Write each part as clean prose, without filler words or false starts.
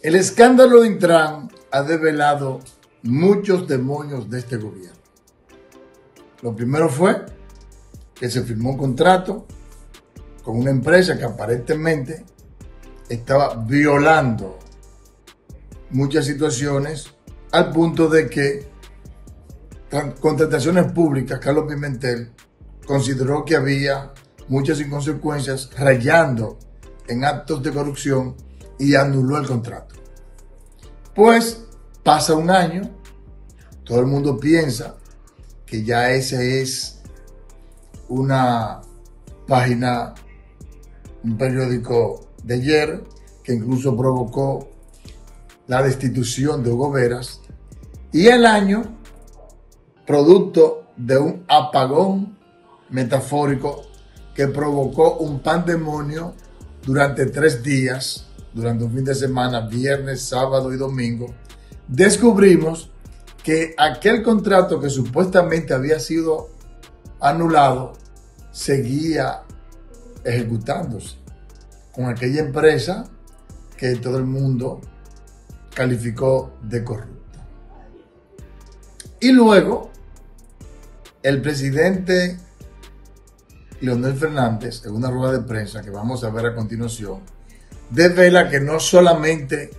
El escándalo de Intran ha develado muchos demonios de este gobierno. Lo primero fue que se firmó un contrato con una empresa que aparentemente estaba violando muchas situaciones al punto de que Contrataciones Públicas, Carlos Pimentel, consideró que había muchas inconsecuencias rayando en actos de corrupción y anuló el contrato. Pues pasa un año, todo el mundo piensa que ya esa es una página, un periódico de ayer, que incluso provocó la destitución de Hugo Veras, y el año, producto de un apagón metafórico que provocó un pandemonio durante 3 días, durante un fin de semana, viernes, sábado y domingo, descubrimos que aquel contrato que supuestamente había sido anulado seguía ejecutándose con aquella empresa que todo el mundo calificó de corrupta. Y luego el presidente Leonel Fernández, en una rueda de prensa que vamos a ver a continuación, desvela que no solamente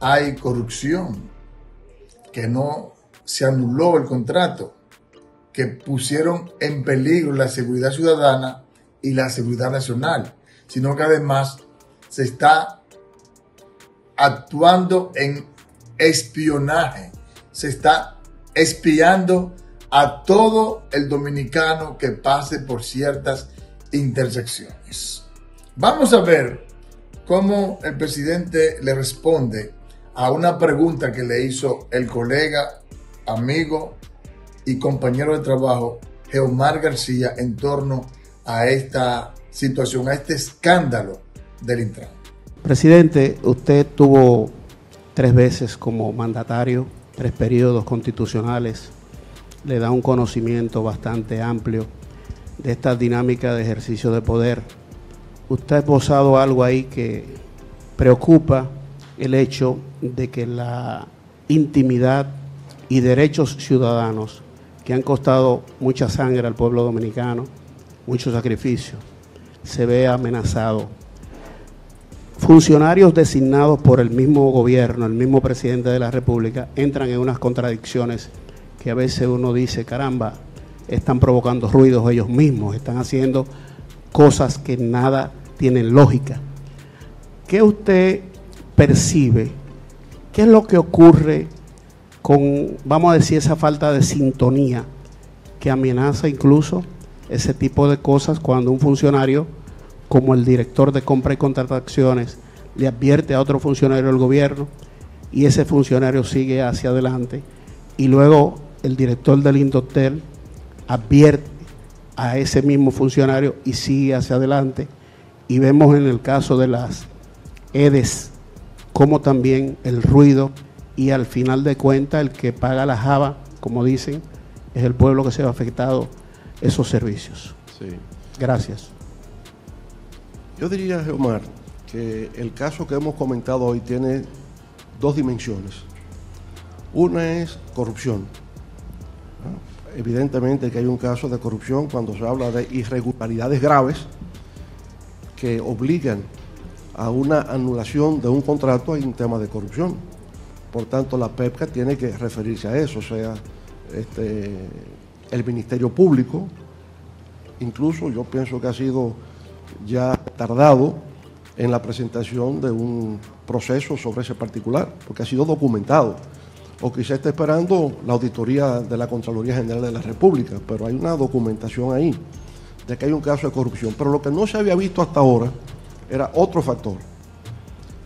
hay corrupción, que no se anuló el contrato, que pusieron en peligro la seguridad ciudadana y la seguridad nacional, sino que además se está actuando en espionaje, se está espiando a todo el dominicano que pase por ciertas intersecciones. Vamos a ver cómo el presidente le responde a una pregunta que le hizo el colega, amigo y compañero de trabajo Geomar García en torno a esta situación, a este escándalo del Intran. Presidente, usted tuvo 3 veces como mandatario, 3 periodos constitucionales, le da un conocimiento bastante amplio de esta dinámica de ejercicio de poder. Usted ha esbozado algo ahí que preocupa, el hecho de que la intimidad y derechos ciudadanos que han costado mucha sangre al pueblo dominicano, muchos sacrificios, se ve amenazado. Funcionarios designados por el mismo gobierno, el mismo presidente de la República, entran en unas contradicciones que a veces uno dice, caramba, están provocando ruidos ellos mismos, están haciendo cosas que nada tienen lógica. ¿Qué usted percibe? ¿Qué es lo que ocurre con, vamos a decir, esa falta de sintonía que amenaza incluso ese tipo de cosas cuando un funcionario como el director de compra y contrataciones le advierte a otro funcionario del gobierno y ese funcionario sigue hacia adelante y luego el director del Indotel advierte a ese mismo funcionario y sigue hacia adelante? Y vemos en el caso de las EDES como también el ruido, y al final de cuentas el que paga la jaba, como dicen, es el pueblo que se ve afectado esos servicios. Sí. Gracias. Yo diría, Geomar, que el caso que hemos comentado hoy tiene 2 dimensiones. Una es corrupción. Evidentemente que hay un caso de corrupción cuando se habla de irregularidades graves que obligan a una anulación de un contrato. Hay un tema de corrupción, por tanto la PEPCA tiene que referirse a eso, o sea, el Ministerio Público, incluso yo pienso que ha sido ya tardado en la presentación de un proceso sobre ese particular, porque ha sido documentado, o quizá está esperando la auditoría de la Contraloría General de la República, pero hay una documentación ahí de que hay un caso de corrupción, pero lo que no se había visto hasta ahora era otro factor,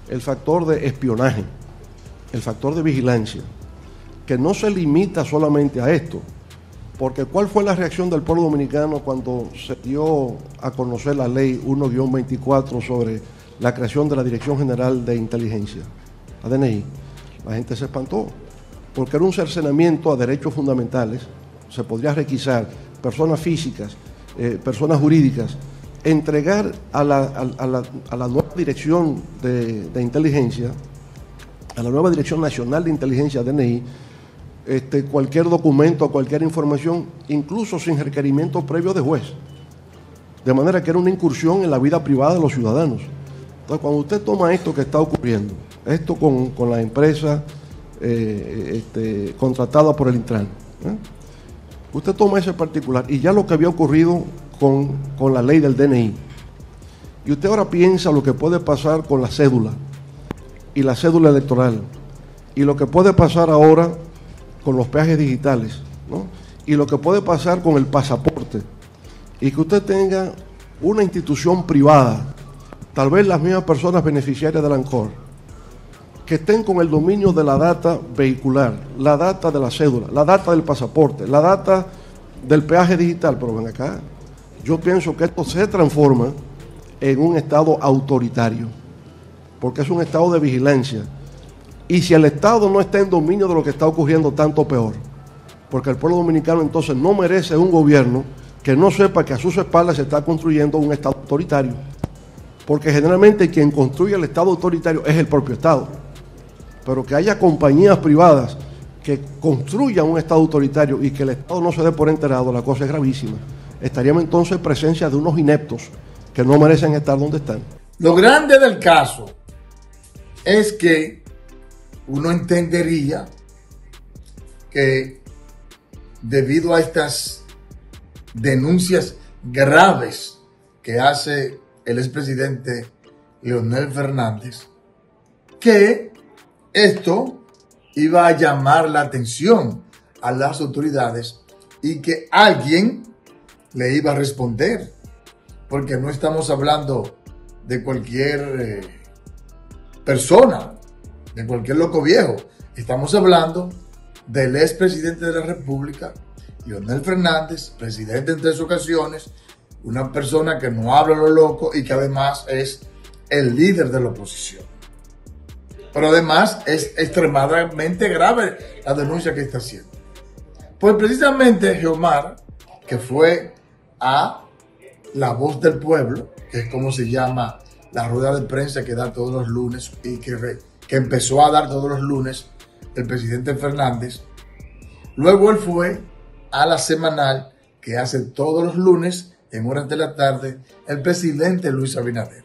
el factor de espionaje, el factor de vigilancia, que no se limita solamente a esto, porque ¿cuál fue la reacción del pueblo dominicano cuando se dio a conocer la ley 1-24 sobre la creación de la Dirección General de Inteligencia, la DNI? La gente se espantó, porque era un cercenamiento a derechos fundamentales, se podría requisar personas físicas, personas jurídicas, entregar a la nueva dirección de inteligencia a la nueva Dirección Nacional de Inteligencia, DNI, cualquier documento, cualquier información, incluso sin requerimiento previo de juez. De manera que era una incursión en la vida privada de los ciudadanos. Entonces, cuando usted toma esto que está ocurriendo, esto con la empresa contratada por el Intran, usted toma ese particular y ya lo que había ocurrido con la ley del DNI. Y usted ahora piensa lo que puede pasar con la cédula y la cédula electoral y lo que puede pasar ahora con los peajes digitales, y lo que puede pasar con el pasaporte, y que usted tenga una institución privada, tal vez las mismas personas beneficiarias del ANCORP, que estén con el dominio de la data vehicular, la data de la cédula, la data del pasaporte, la data del peaje digital. Pero ven acá, yo pienso que esto se transforma en un Estado autoritario, porque es un Estado de vigilancia. Y si el Estado no está en dominio de lo que está ocurriendo, tanto peor, porque el pueblo dominicano entonces no merece un gobierno que no sepa que a sus espaldas se está construyendo un Estado autoritario, porque generalmente quien construye el Estado autoritario es el propio Estado. Pero que haya compañías privadas que construyan un Estado autoritario y que el Estado no se dé por enterado, la cosa es gravísima. Estaríamos entonces en presencia de unos ineptos que no merecen estar donde están. Lo grande del caso es que uno entendería que debido a estas denuncias graves que hace el expresidente Leonel Fernández, que esto iba a llamar la atención a las autoridades y que alguien le iba a responder. Porque no estamos hablando de cualquier persona, de cualquier loco viejo. Estamos hablando del expresidente de la República, Leonel Fernández, presidente en 3 ocasiones, una persona que no habla lo loco y que además es el líder de la oposición. Pero además es extremadamente grave la denuncia que está haciendo. Pues precisamente Geomar, que fue a La Voz del Pueblo, que es como se llama la rueda de prensa que da todos los lunes y que empezó a dar todos los lunes el presidente Fernández. Luego él fue a la semanal que hace todos los lunes en horas de la tarde el presidente Luis Abinader.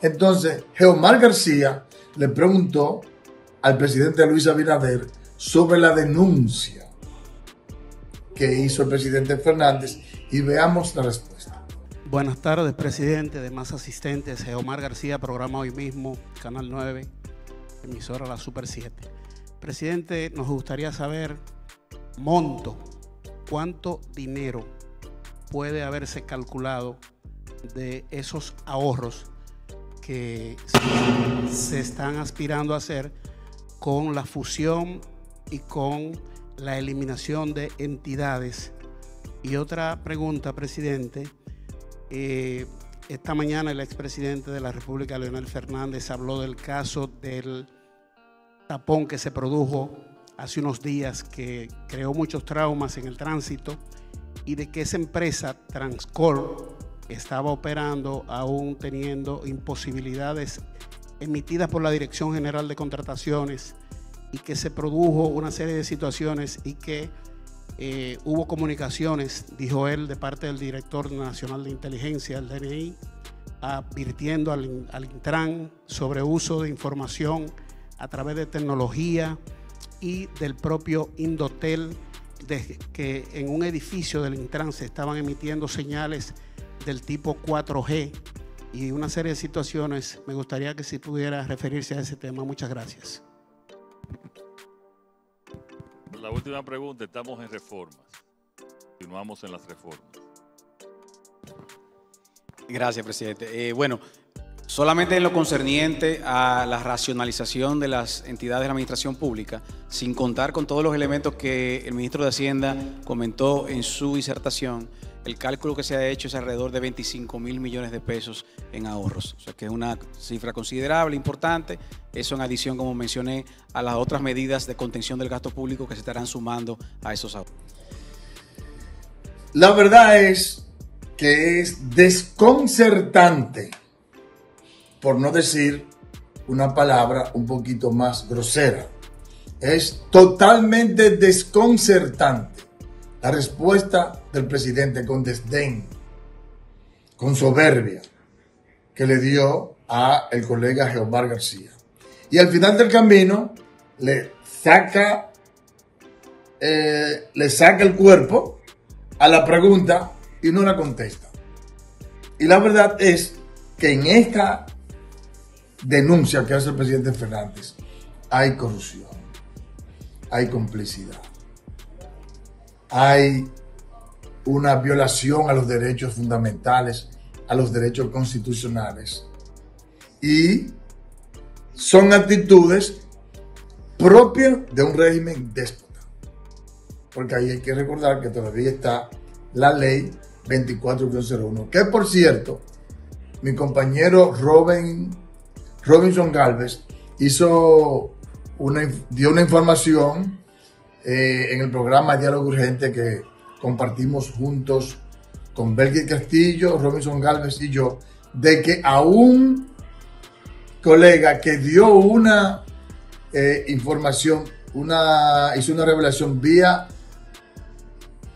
Entonces, Geomar García le preguntó al presidente Luis Abinader sobre la denuncia que hizo el presidente Fernández y veamos la respuesta. Buenas tardes, presidente, demás asistentes. Geomar García, programa Hoy Mismo, Canal 9, emisora La Super 7. Presidente, nos gustaría saber monto, cuánto dinero puede haberse calculado de esos ahorros que se están aspirando a hacer con la fusión y con la eliminación de entidades. Y otra pregunta, presidente. Esta mañana el expresidente de la República, Leonel Fernández, habló del caso del tapón que se produjo hace unos días, que creó muchos traumas en el tránsito, y de que esa empresa Transcorp estaba operando aún teniendo imposibilidades emitidas por la Dirección General de Contrataciones, y que se produjo una serie de situaciones y que hubo comunicaciones, dijo él, de parte del Director Nacional de Inteligencia, el DNI, advirtiendo al Intran sobre uso de información a través de tecnología y del propio Indotel, desde que en un edificio del Intran se estaban emitiendo señales del tipo 4G y una serie de situaciones. Me gustaría que si pudiera referirse a ese tema. Muchas gracias. La última pregunta, estamos en reformas, continuamos en las reformas. Gracias, presidente. Bueno, solamente en lo concerniente a la racionalización de las entidades de la administración pública, sin contar con todos los elementos que el ministro de Hacienda comentó en su disertación, el cálculo que se ha hecho es alrededor de 25.000 millones de pesos en ahorros. O sea, que es una cifra considerable, importante. Eso en adición, como mencioné, a las otras medidas de contención del gasto público que se estarán sumando a esos ahorros. La verdad es que es desconcertante, por no decir una palabra un poquito más grosera. Es totalmente desconcertante la respuesta del presidente, con desdén, con soberbia, que le dio a el colega Geomar García. Y al final del camino le saca el cuerpo a la pregunta y no la contesta. Y la verdad es que en esta denuncia que hace el presidente Fernández hay corrupción, hay complicidad, hay una violación a los derechos fundamentales, a los derechos constitucionales, y son actitudes propias de un régimen déspota, porque ahí hay que recordar que todavía está la ley 24.01, que por cierto, mi compañero Robinson Galvez dio una información en el programa Diálogo Urgente que compartimos juntos con Belkis Castillo, Robinson Galvez y yo, de que a un colega que dio una información, hizo una revelación vía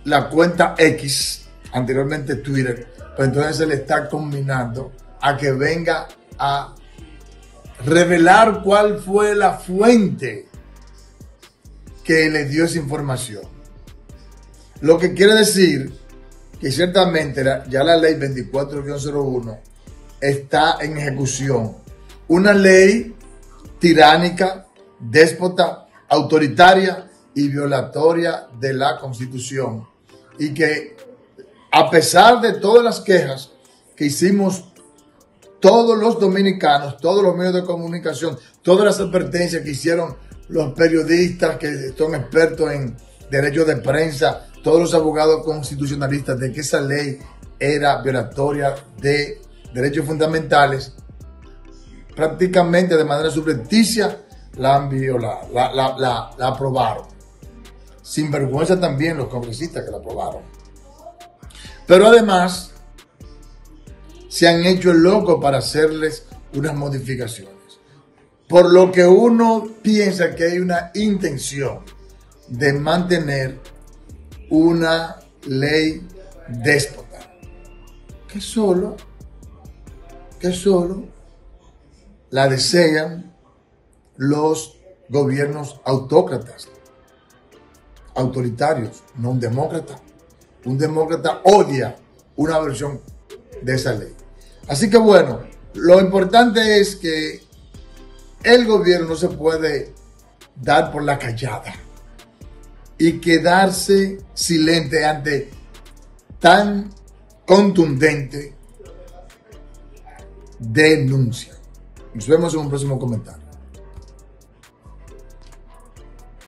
la cuenta X, anteriormente Twitter, pues entonces se le está combinando a que venga a revelar cuál fue la fuente que le dio esa información. Lo que quiere decir que ciertamente ya la ley 24.01 está en ejecución. Una ley tiránica, déspota, autoritaria y violatoria de la Constitución. Y que a pesar de todas las quejas que hicimos todos los dominicanos, todos los medios de comunicación, todas las advertencias que hicieron los periodistas que son expertos en derechos de prensa, todos los abogados constitucionalistas, de que esa ley era violatoria de derechos fundamentales, prácticamente de manera subrepticia la han violado, la aprobaron. Sin vergüenza también los congresistas que la aprobaron. Pero además se han hecho el loco para hacerles unas modificaciones, por lo que uno piensa que hay una intención de mantener una ley déspota, que solo la desean los gobiernos autócratas, autoritarios, no un demócrata. Un demócrata odia una versión de esa ley. Así que bueno, lo importante es que el gobierno no se puede dar por la callada y quedarse silente ante tan contundente denuncia. Nos vemos en un próximo comentario.